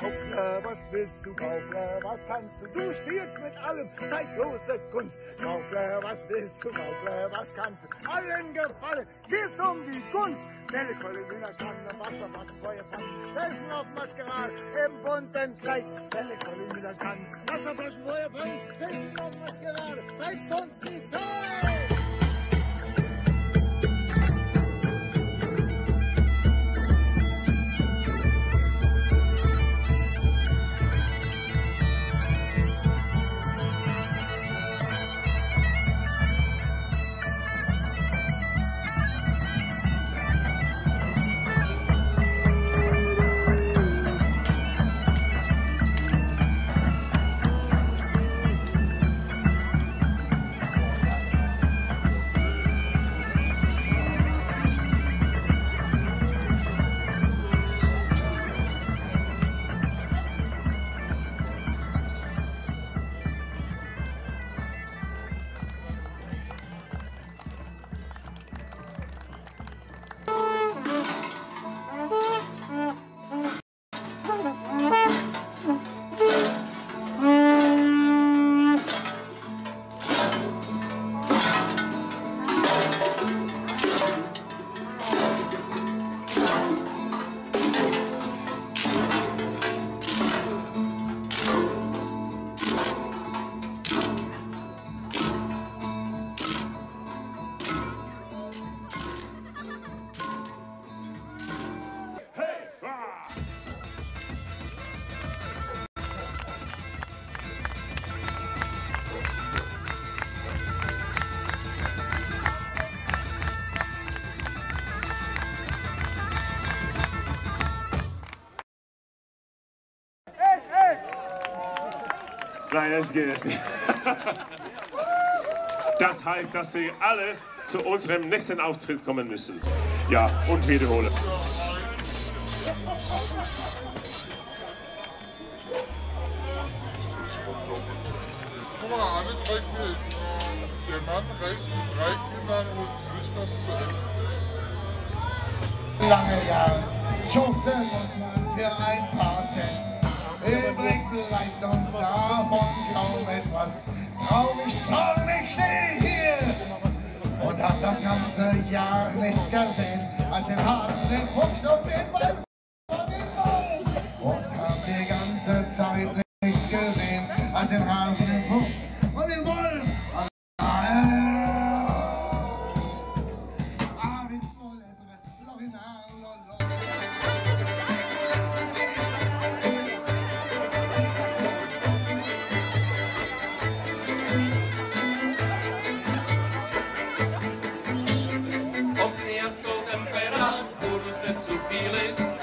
Gaukler, was willst du, Gaukler, was kannst du? Du spielst mit allem, zeig bloße Kunst. Gaukler, was willst du, Gaukler, was kannst du? Allen gefallen, gehst um die Gunst. Melkolle, Hühnerkanne, Wasserbacken, Feuerpannen, Essen auf Maskerade, im bunten Kleid. Melkolle, Hühnerkanne, Wasserbacken, Feuerpannen, Essen auf Maskerade, reizt uns die Zeit. Nein, das geht nicht. Das heißt, dass Sie alle zu unserem nächsten Auftritt kommen müssen. Ja, und wiederholen. Guck mal, alle drei Bild. Der Mann reist mit drei Kindern und sich was zu essen. Lange Jahre schufte man für ein paar Cent. Übrig bleibt uns davon kaum etwas. Traurig, zornig stehe ich hier und hab das ganze Jahr nichts gesehen, als den Hasen, den Fuchs und den Wolf und hab die ganze Zeit nichts gesehen, als den Hasen, den Fuchs und den Wolf. Zu viel ist.